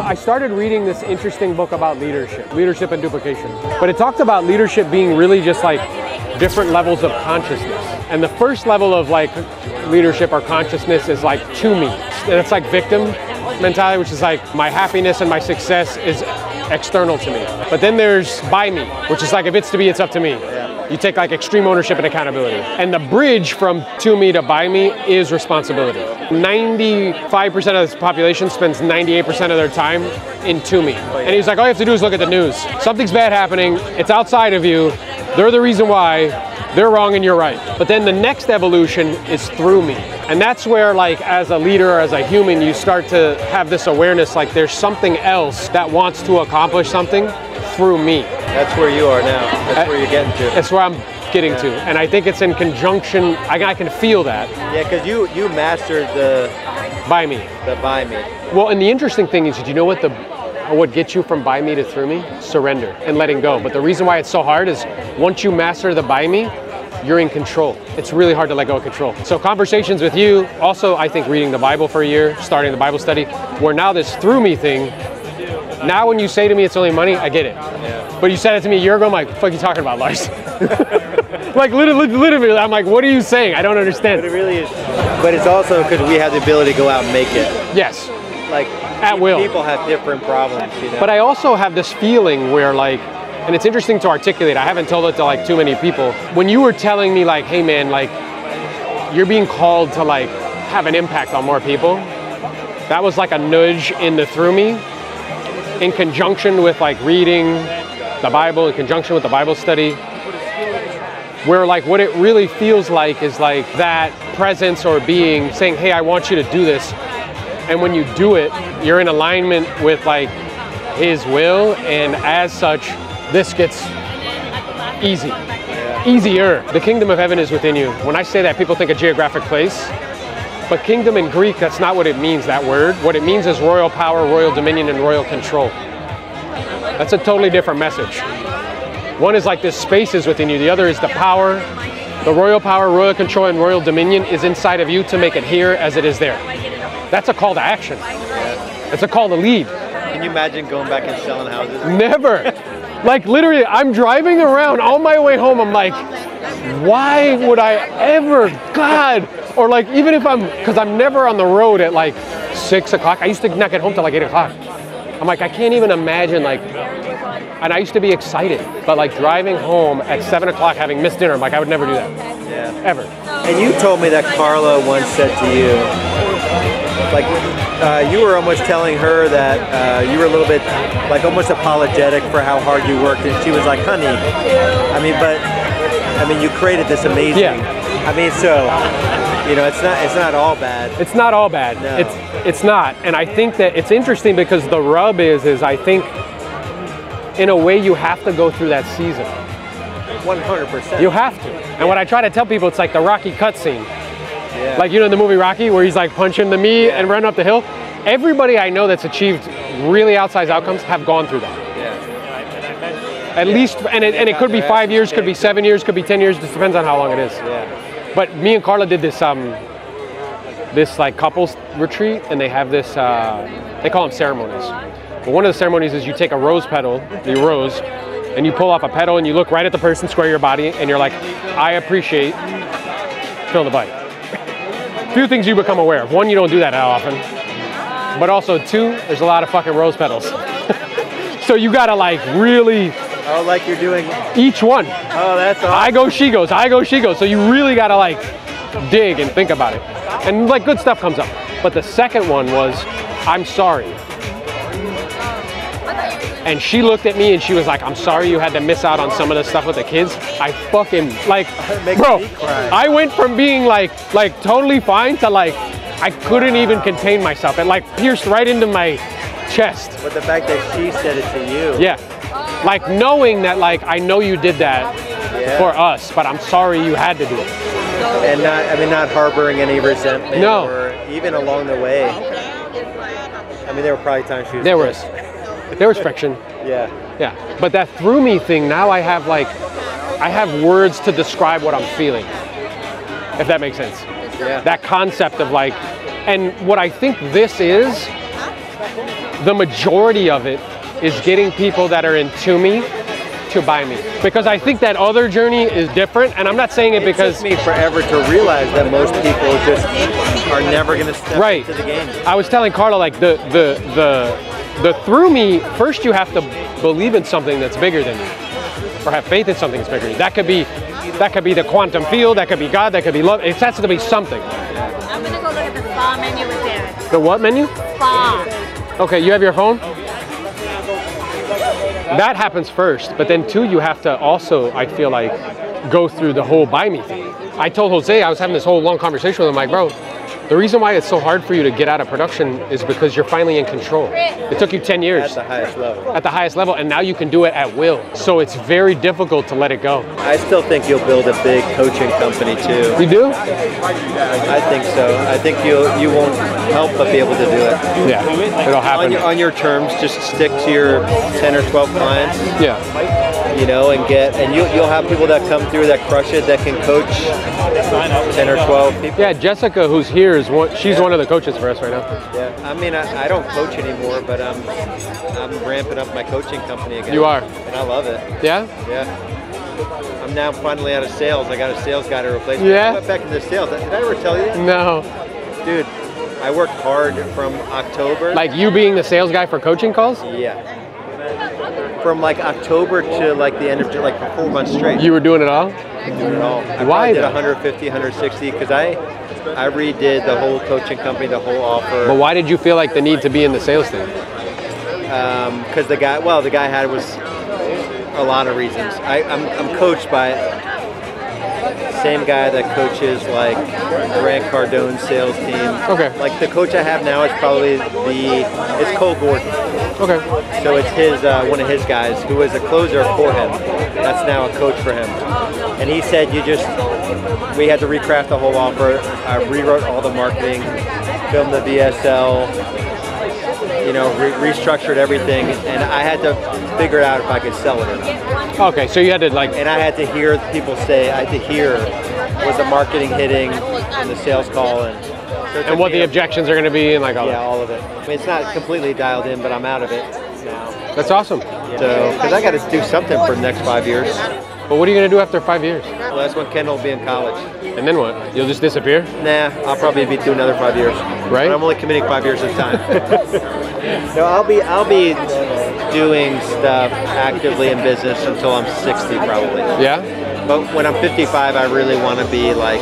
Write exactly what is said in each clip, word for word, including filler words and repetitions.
I started reading this interesting book about leadership, Leadership and Duplication. But it talked about leadership being really just like different levels of consciousness. And the first level of like leadership or consciousness is like to me. And it's like victim mentality, which is like my happiness and my success is external to me. But then there's by me, which is like if it's to be, it's up to me. You take like extreme ownership and accountability. And the bridge from to me to by me is responsibility. ninety-five percent of the population spends ninety-eight percent of their time in to me. And he's like, all you have to do is look at the news. Something's bad happening, it's outside of you, they're the reason why, they're wrong and you're right. But then the next evolution is through me. And that's where like as a leader or as a human, you start to have this awareness like there's something else that wants to accomplish something through me. That's where you are now. That's I, where you're getting to. That's where I'm getting yeah. to. And I think it's in conjunction, I, I can feel that. Yeah, because you, you mastered the... By me. The by me. Well, and the interesting thing is, do you know what the... what gets you from by me to through me? Surrender and letting go. But the reason why it's so hard is once you master the by me, you're in control. It's really hard to let go of control. So conversations with you, also I think reading the Bible for a year, starting the Bible study, where now this through me thing, now when you say to me it's only money, I get it. Yeah. But you said it to me a year ago, I'm like, what the fuck are you talking about, Lars? Like literally, literally, I'm like, what are you saying? I don't understand. But it really is. But it's also because we have the ability to go out and make it. Yes. Like, at will. People have different problems, you know? But I also have this feeling where like, and it's interesting to articulate, I haven't told it to like too many people. When you were telling me like, hey man, like you're being called to like have an impact on more people, that was like a nudge in the through me in conjunction with like reading the Bible, in conjunction with the Bible study, where like what it really feels like is like that presence or being saying, hey, I want you to do this. And when you do it, you're in alignment with like his will, and as such, this gets easy, yeah. easier. The kingdom of heaven is within you. When I say that, people think a geographic place, but kingdom in Greek, that's not what it means, that word. What it means is royal power, royal dominion, and royal control. That's a totally different message. One is like this space is within you. The other is the power, the royal power, royal control, and royal dominion is inside of you to make it here as it is there. That's a call to action. It's a call to lead. Can you imagine going back and selling houses? Never. Like literally, I'm driving around on my way home. I'm like, why would I ever, God? Or like, even if I'm, cause I'm never on the road at like six o'clock. I used to not get home till like eight o'clock. I'm like, I can't even imagine like, and I used to be excited, but like driving home at seven o'clock having missed dinner, I'm like, I would never do that, yeah. ever. And you told me that Carla once said to you, like uh, you were almost telling her that uh, you were a little bit like almost apologetic for how hard you worked, and she was like, honey, I mean, but I mean, you created this amazing, yeah. I mean, so, you know, it's not, it's not all bad. It's not all bad. No. It's, it's not. And I think that it's interesting because the rub is, is I think in a way you have to go through that season. one hundred percent. You have to. And yeah. what I try to tell people, it's like the Rocky cutscene. Yeah. Like, you know, in the movie Rocky, where he's like punching the meat yeah. and running up the hill. Everybody I know that's achieved really outsized outcomes have gone through that. Yeah. At yeah. least, and it, and it could be five years, could be seven years, could be ten years, just depends on how long it is. Yeah. But me and Carla did this, um, this like couples retreat, and they have this, uh, they call them ceremonies. But one of the ceremonies is you take a rose petal, the rose, and you pull off a petal and you look right at the person, square your body, and you're like, I appreciate, fill the bite. Few things you become aware of. One, you don't do that that often. But also, two, there's a lot of fucking rose petals. So you gotta like really... Oh, like you're doing... Each one. Oh, that's awesome. I go, she goes. I go, she goes. So you really gotta like dig and think about it. And like good stuff comes up. But the second one was, I'm sorry. And she looked at me and she was like, I'm sorry you had to miss out on some of the stuff with the kids. I fucking, like, bro, I went from being like, like totally fine to like, I couldn't wow. even contain myself. It like pierced right into my chest. But the fact that she said it to you. Yeah. Like knowing that like, I know you did that yeah. for us, but I'm sorry you had to do it. And not, I mean, not harboring any resentment no. or even along the way. I mean, there were probably times she was there was. There was friction. Yeah. Yeah. But that through me thing, now I have like, I have words to describe what I'm feeling, if that makes sense. Yeah. That concept of like, and what I think this is, the majority of it is getting people that are into me to buy me, because I think that other journey is different, and I'm not saying it, it because took me forever to realize that most people just are never going to step right into the game. I was telling Carla, like the the the the through me first, you have to believe in something that's bigger than you, or have faith in something that's bigger than you. That could be that could be the quantum field, that could be God, that could be love. It has to be something. I'm gonna go look at the spa menu with Derek. The what menu? Spa. Okay, you have your phone. That happens first, but then two, you have to also, I feel like, go through the whole buy me thing. I told Jose, I was having this whole long conversation with him, like, bro, the reason why it's so hard for you to get out of production is because you're finally in control. It took you ten years. At the highest level. At the highest level, and now you can do it at will. So it's very difficult to let it go. I still think you'll build a big coaching company too. You do? I think so. I think you'll, you won't help but be able to do it. Yeah, it'll happen. On your, on your terms, just stick to your ten or twelve clients. Yeah. You know, and get, and you, you'll have people that come through that crush it, that can coach ten or twelve people. Yeah, Jessica, who's here, is one, she's yeah. one of the coaches for us right now. Yeah, I mean, I, I don't coach anymore, but I'm, I'm ramping up my coaching company again. You are. And I love it. Yeah? Yeah. I'm now finally out of sales. I got a sales guy to replace me. Yeah? I went back into sales. Did I ever tell you that? No. Dude, I worked hard from October. Like you being the sales guy for coaching calls? Yeah. From like October to like the end of like four months straight. You were doing it all? Doing it all. I Why? Did a hundred fifty, a hundred sixty because I, I redid the whole coaching company, the whole offer. But why did you feel like the need to be in the sales thing? Um, because the guy, well, the guy had was a lot of reasons. I, I'm I'm coached by same guy that coaches like Grant Cardone's sales team. Okay. Like the coach I have now is probably the it's Cole Gordon. Okay. So it's his uh, one of his guys who was a closer for him. That's now a coach for him. And he said, "You just we had to recraft the whole offer. I rewrote all the marketing, filmed the V S L, you know, re restructured everything, and I had to figure out if I could sell it or not." Okay. So you had to like. And I had to hear people say. I had to hear was the marketing hitting and the sales call and. So and what the objections are going to be and like all yeah, that. Yeah, all of it. I mean, it's not completely dialed in, but I'm out of it now. That's awesome. Yeah. So, because I got to do something for the next five years. But what are you going to do after five years? Well, that's when Kendall will be in college. And then what? You'll just disappear? Nah, I'll probably be doing another five years. Right? But I'm only committing five years at a time. So I'll be, I'll be doing stuff actively in business until I'm sixty probably. Yeah? But when I'm fifty-five, I really want to be like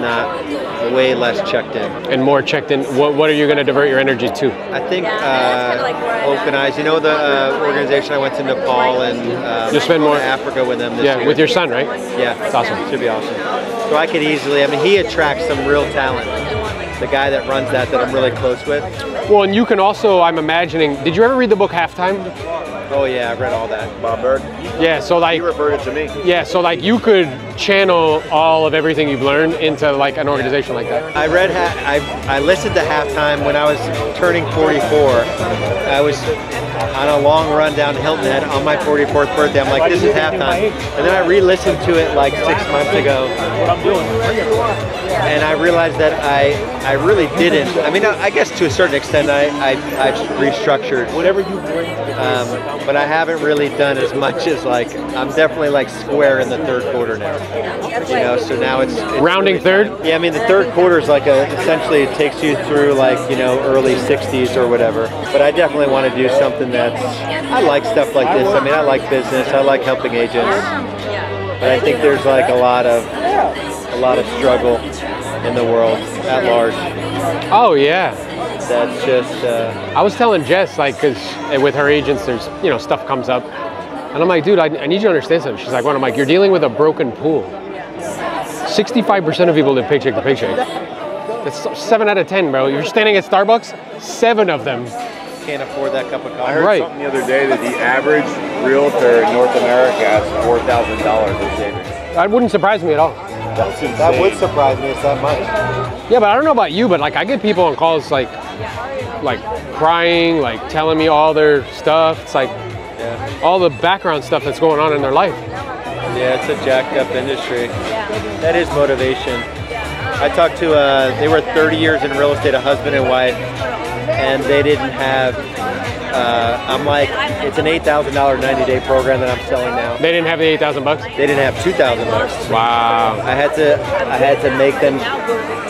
not... way less checked in. And more checked in. What, what are you going to divert your energy to? I think uh, organize. You know the uh, organization I went to Nepal and uh, You'll spend more Africa with them this yeah, year. With your son, right? Yeah. It's awesome. It should be awesome. So I could easily, I mean, he attracts some real talent. The guy that runs that, that I'm really close with. Well, and you can also, I'm imagining, did you ever read the book Halftime? Oh yeah, I read all that. Bob Berg. Yeah, so like. You referred it to me. Yeah, so like you could channel all of everything you've learned into like an organization like that. I read, I, I listened to Halftime when I was turning forty-four. I was on a long run down Hilton Head on my forty-fourth birthday. I'm like, this is Halftime. And then I re-listened to it like six months ago. And I realized that I, I really didn't. I mean, I, I guess to a certain extent, I, I, I've restructured. Whatever you bring. Um, But I haven't really done as much as like, I'm definitely like square in the third quarter now, you know, so now it's... it's rounding really third? Fun. Yeah, I mean, the third quarter is like, a, essentially it takes you through like, you know, early sixties or whatever. But I definitely want to do something that's, I like stuff like this. I mean, I like business, I like helping agents, but I think there's like a lot of, a lot of struggle in the world at large. Oh, yeah. That's just uh I was telling Jess, like, because with her agents there's, you know, stuff comes up and I'm like, dude, I, I need you to understand something. She's like, what? I'm like, you're dealing with a broken pool. Sixty-five percent of people live paycheck to paycheck. That's seven out of ten, bro. You're standing at Starbucks, seven of them can't afford that cup of coffee. I heard right. something the other day that the average realtor in North America has four thousand dollars in savings. That wouldn't surprise me at all. That's insane. That would surprise me. It's that much. Yeah, but I don't know about you, but like I get people on calls like like crying, like telling me all their stuff. It's like yeah. all the background stuff that's going on in their life. Yeah, it's a jacked up industry. That is motivation. I talked to, uh, they were thirty years in real estate, a husband and wife. and they didn't have, uh, I'm like, it's an eight thousand dollar ninety day program that I'm selling now. They didn't have the eight thousand bucks? They didn't have two thousand bucks. Wow. I had to, I had to make them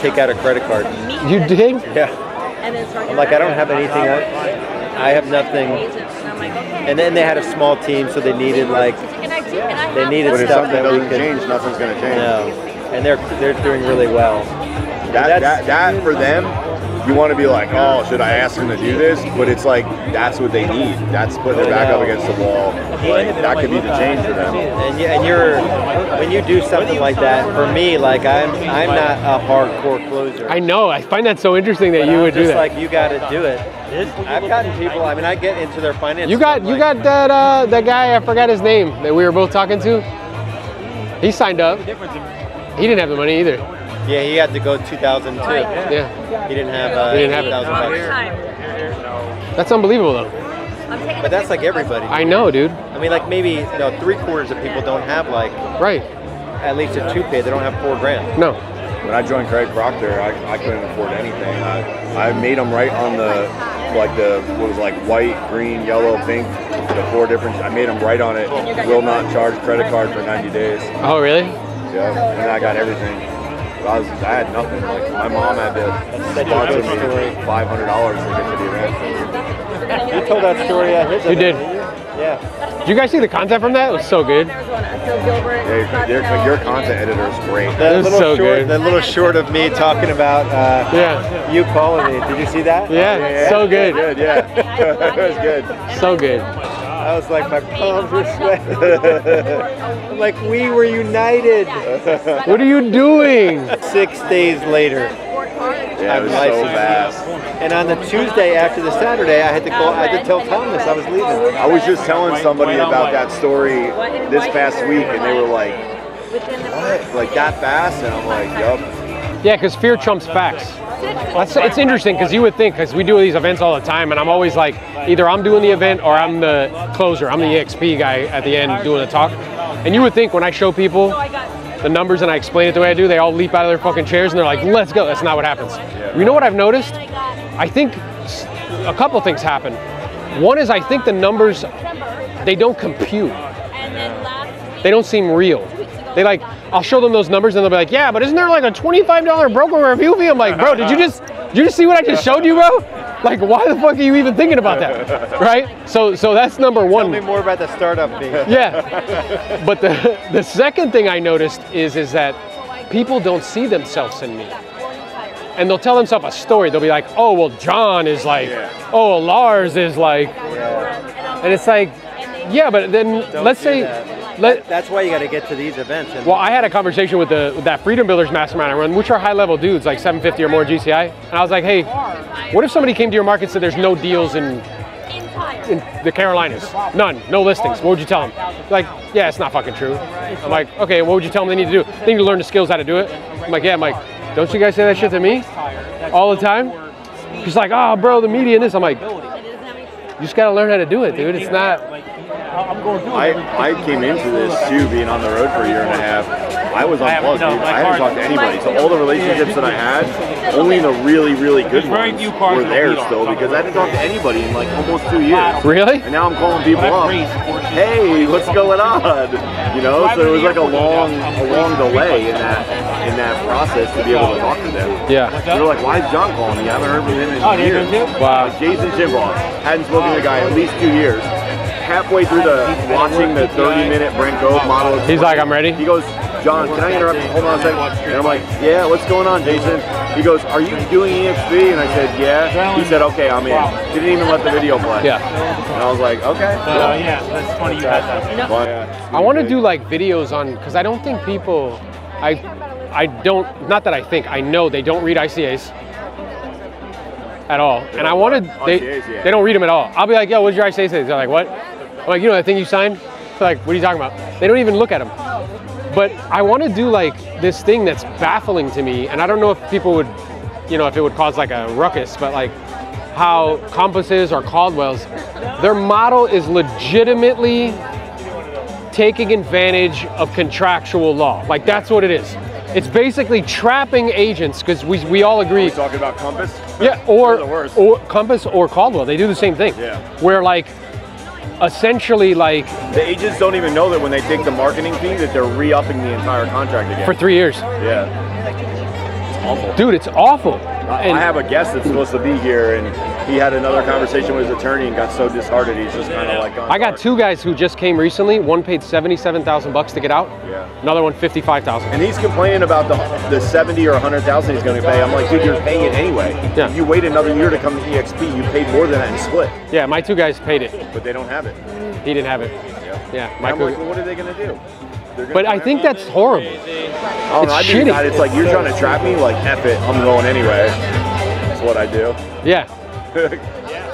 take out a credit card. You did? Yeah. I'm like, I don't have anything, I, I have nothing. And then they had a small team, so they needed like, they needed but stuff that doesn't change, nothing's going to change. No. And they're, they're doing really well. That, that, that for them, you want to be like, oh, should I ask them to do this? But it's like, that's what they need. That's putting their back up against the wall. Like, that could be the change for them. And, and you're, when you do something like that, for me, like I'm, I'm not a hardcore closer. I know, I find that so interesting that but you I'm would just do that. Like, you got to do it. I've gotten people, I mean, I get into their finances. You got, you like, got that, uh, that guy, I forgot his name, that we were both talking to. He signed up. He didn't have the money either. Yeah, he had to go two thousand two. Yeah. He didn't have uh, he didn't have it. That's unbelievable though. But that's like everybody. I know, dude. I mean, like maybe, you know, three quarters of people don't have like, right, at least a two pay. They don't have four grand. No. When I joined Craig Proctor, I, I couldn't afford anything. I, I made them right on the, like the, what was like white, green, yellow, pink, the four different, I made them right on it. Will not charge credit card for ninety days. Oh, really? Yeah, and I got everything. I, was, I had nothing. Like my mom had to sponsor me five hundred dollars to get to the event. You told that story at his event. You did. Yeah. Did you guys see the content from that? It was so good. Yeah, your, your, your content editor is great. That, that was so short, good. That little short of me talking about uh, yeah. you calling me. Did you see that? Yeah. Oh, yeah, yeah. So good. Good. Yeah. It was good. So good. I was like, my palms were sweating. Like, we were united. What are you doing? Six days later. Yeah, it was so fast. And on the Tuesday after the Saturday, I had to call, I had to tell Thomas I was leaving. I was just telling somebody about that story this past week, and they were like, what? Like, that fast? And I'm like, yup. Yeah, because fear trumps facts. That's, it's interesting because you would think, because we do these events all the time, and I'm always like, either I'm doing the event or I'm the closer, I'm the E X P guy at the end doing the talk. And you would think when I show people the numbers and I explain it the way I do, they all leap out of their fucking chairs and they're like, let's go. That's not what happens. You know what I've noticed? I think a couple things happen. One is I think the numbers, they don't compute. They don't seem real. They like, I'll show them those numbers and they'll be like, yeah, but isn't there like a twenty-five dollar broker review fee? I'm like, bro, did you just, did you just see what I just showed you, bro? Like, why the fuck are you even thinking about that? Right? So, so that's number one. Tell me more about the startup fee. Yeah. But the, the second thing I noticed is, is that people don't see themselves in me. And they'll tell themselves a story. They'll be like, oh, well, John is like, oh, Lars is like, and it's like, yeah, but then don't let's say, that. Let, that's why you got to get to these events. And well, I had a conversation with the with that Freedom Builders Mastermind I run, which are high-level dudes, like seven fifty or more G C I. And I was like, hey, what if somebody came to your market and said there's no deals in, in the Carolinas? None. No listings. What would you tell them? Like, yeah, it's not fucking true. I'm like, okay, what would you tell them they need to do? They need to learn the skills how to do it. I'm like, yeah, I'm like, don't you guys say that shit to me all the time? He's like, oh, bro, the media and this. I'm like, you just got to learn how to do it, dude. It's not... I'm going through I, I came into this too, being on the road for a year and a half. I was unplugged, dude. I haven't talked to anybody. So all the relationships that I had, only the really, really good ones were there still because I didn't talk to anybody in like almost two years. Really? And now I'm calling people up. Hey, what's going on? You know, so it was like a long, a long delay in that, in that process to be able to talk to them. Yeah. They were like, why is John calling me? I haven't heard from him in years. Wow. Jason Shimbaugh, hadn't spoken to the guy in at least two years. Halfway through the watching the thirty minute Brent Cove model. He's like, I'm ready. He goes, John, can I interrupt you? Hold on a second. And I'm like, yeah, what's going on, Jason? He goes, are you doing E X P? And I said, yeah. He said, okay, I'm in. He didn't even let the video play. Yeah. And I was like, okay. So, cool. Yeah, that's funny you had that. Well, yeah, I want to do like videos on, because I don't think people, I, I don't, not that I think, I know they don't read I C As. At all. They and I wanted, they, I C As, yeah. They don't read them at all. I'll be like, yo, what's your I C A say? They're like, what? I'm like, you know that thing you signed? They're like, what are you talking about? They don't even look at them. But I want to do like this thing that's baffling to me, and I don't know if people would, you know, if it would cause like a ruckus, but like how Compasses or Caldwells, their model is legitimately taking advantage of contractual law. Like that's what it is. It's basically trapping agents, because we, we all agree. Are we talking about Compass? Yeah, or, or Compass or Coldwell. They do the same thing. Yeah. Where like, essentially like. The agents don't even know that when they take the marketing fee that they're re-upping the entire contract again. For three years. Yeah. It's awful. Dude, it's awful. I, and, I have a guest that's supposed to be here, and he had another conversation with his attorney and got so disheartened. He's just kind of like. I got two guys who just came recently. One paid seventy-seven thousand bucks to get out. Yeah. Another one fifty-five thousand. And he's complaining about the the seventy or a hundred thousand he's going to pay. I'm like, dude, you're paying it anyway. Yeah. You wait another year to come to E X P. You paid more than that and split. Yeah, my two guys paid it. But they don't have it. He didn't have it. Yeah. Yeah. My I'm like, well, what are they going to do? But I think that's horrible. Oh, it's no, I shitty. Not. It's like, you're trying to trap me? Like, F it, I'm going anyway. That's what I do. Yeah.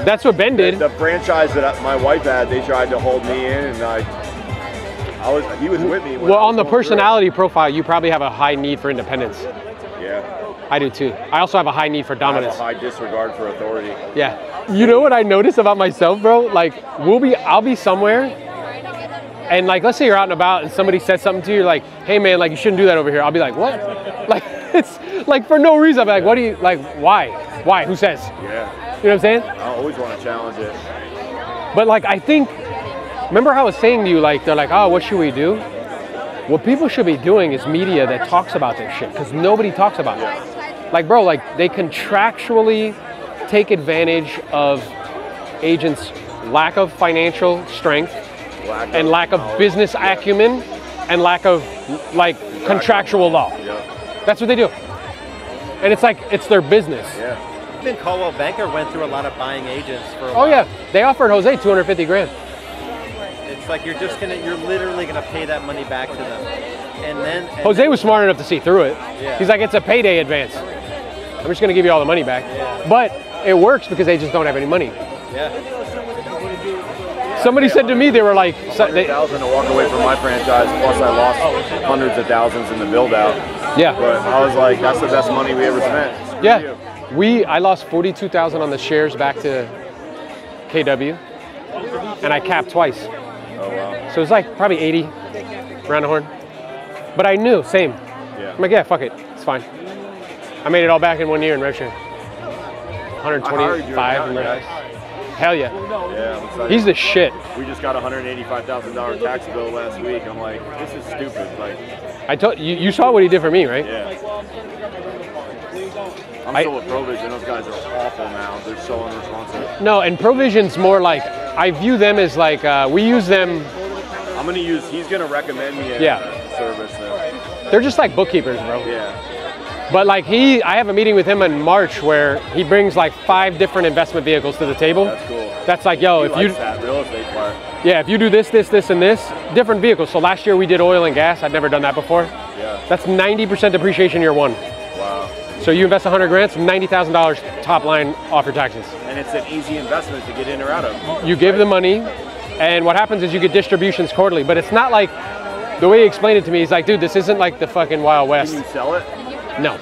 That's what Ben did. The, the franchise that I, my wife had, they tried to hold me in, and I... I was, he was with me. Well, on the personality profile, you probably have a high need for independence. Yeah. I do, too. I also have a high need for dominance. I have a high disregard for authority. Yeah. You know what I notice about myself, bro? Like, we'll be, I'll be somewhere... And like, let's say you're out and about and somebody says something to you, you're like, hey man, like you shouldn't do that over here. I'll be like, what? Like, it's like for no reason. I'll be like, what do you, like, why? Why, who says? Yeah. You know what I'm saying? I always want to challenge it. But like, I think, remember how I was saying to you, like, they're like, oh, what should we do? What people should be doing is media that talks about this shit, because nobody talks about it. Like, bro, like they contractually take advantage of agents' lack of financial strength, Lack and of lack of knowledge. business yeah. acumen, and lack of like exactly. contractual law. Yeah. That's what they do. And it's like, it's their business. Yeah. I think Coldwell Banker went through a lot of buying agents for a while. Oh yeah, they offered Jose two hundred fifty grand. It's like, you're just gonna, you're literally gonna pay that money back to them. And then- and Jose then, was smart enough to see through it. Yeah. He's like, it's a payday advance. I'm just gonna give you all the money back. Yeah. But it works because they just don't have any money. Yeah. Somebody said to me, they were like, one hundred thousand to walk away from my franchise, plus I lost hundreds of thousands in the build out. Yeah. But I was like, that's the best money we ever spent. Screw yeah. You. We, I lost forty-two thousand on the shares back to K W, and I capped twice. Oh, wow. So it was like probably eighty, round the horn. But I knew, same. Yeah. I'm like, yeah, fuck it, it's fine. I made it all back in one year in rev share. one hundred twenty-five in rev. Hell yeah. Yeah, he's the shit. We just got a one hundred eighty-five thousand dollar tax bill last week. I'm like, this is stupid. Like, I told you, you saw what he did for me, right? Yeah. I'm I, still with Provision. Those guys are awful now. They're so unresponsive. No, and Provision's more like, I view them as like, uh, we use them. I'm going to use, he's going to recommend me a yeah. uh, service. Though. They're just like bookkeepers, bro. Yeah. But like he, I have a meeting with him in March where he brings like five different investment vehicles to the table. That's cool. That's like, yo, he if you that real estate part. Yeah, if you do this, this, this, and this, different vehicles. So last year we did oil and gas. I'd never done that before. Yeah. That's ninety percent depreciation year one. Wow. So you invest one hundred grand, it's ninety thousand dollars top line off your taxes. And it's an easy investment to get in or out of. You give right? the money, and what happens is you get distributions quarterly. But it's not like, the way he explained it to me, he's like, dude, this isn't like the fucking Wild West. Can you sell it? No.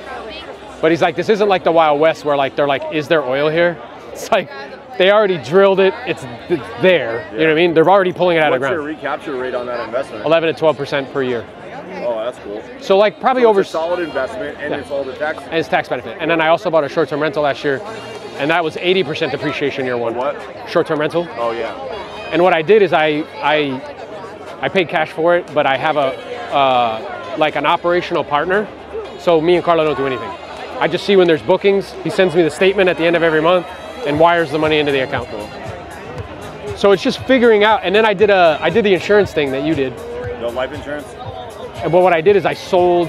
But he's like, this isn't like the Wild West where like they're like, is there oil here? It's like, they already drilled it, it's there. Yeah. You know what I mean? They're already pulling it out What's of the ground. What's your recapture rate on that investment? eleven to twelve percent per year. Oh, that's cool. So like probably so over- a solid investment and yeah. it's all the tax- And it's tax benefit. And then I also bought a short-term rental last year, and that was eighty percent depreciation year one. What? Short-term rental. Oh yeah. And what I did is I I, I paid cash for it, but I have a uh, like an operational partner. So me and Carlo don't do anything. I just see when there's bookings. He sends me the statement at the end of every month and wires the money into the account. Cool. So it's just figuring out. And then I did a, I did the insurance thing that you did. The life insurance? And well, what I did is I sold,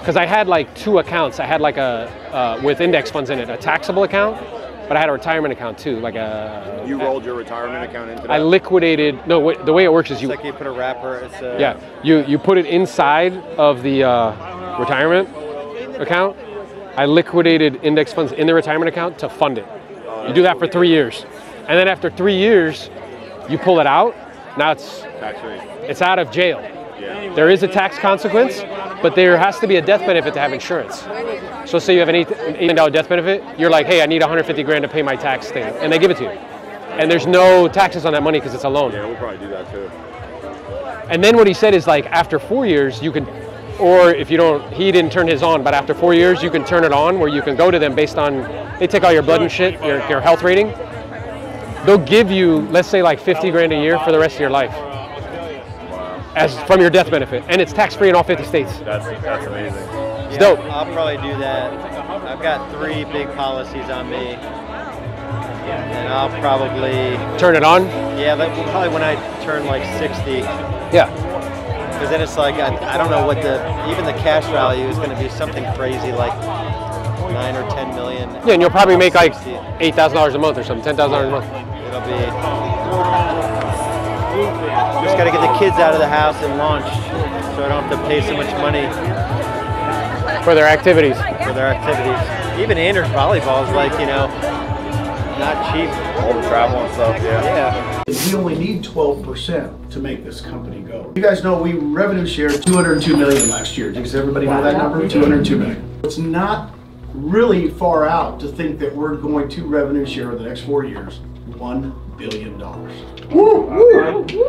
because I had like two accounts. I had like a, uh, with index funds in it, a taxable account, but I had a retirement account too, like a. You rolled your retirement account into that? I liquidated, no, wait, the way it works is you. It's like you put a wrapper, it's a. Yeah, you, you put it inside of the uh, retirement account. I liquidated index funds in the retirement account to fund it. You do that for three years. And then after three years, you pull it out. Now it's it's out of jail. Yeah. There is a tax consequence, but there has to be a death benefit to have insurance. So say you have an eight thousand dollar death benefit, you're like, hey, I need one hundred fifty grand to pay my tax thing. And they give it to you. And there's no taxes on that money because it's a loan. Yeah, we'll probably do that too. And then what he said is like, after four years, you can or if you don't, he didn't turn his on, but after four years you can turn it on, where you can go to them based on, they take all your blood and shit, your, your health rating. They'll give you, let's say like fifty grand a year for the rest of your life, as from your death benefit, and it's tax free in all fifty states. That's, that's amazing. It's dope. Yeah, I'll probably do that. I've got three big policies on me. And I'll probably... Turn it on? Yeah, like probably when I turn like sixty. Yeah. Because then it's like, I, I don't know what the... Even the cash value is going to be something crazy like nine or ten million. Yeah, and you'll probably make like eight thousand dollars a month or something, ten thousand dollars a month. It'll be... Just got to get the kids out of the house and launch, so I don't have to pay so much money. For their activities. For their activities. Even Anders volleyball is like, you know... Not cheap. All the travel and stuff, yeah. yeah. We only need twelve percent to make this company go. You guys know we revenue shared two hundred two million last year. Does everybody know that number? two hundred two million. It's not really far out to think that we're going to revenue share in the next four years one billion dollars. Woo! Woo!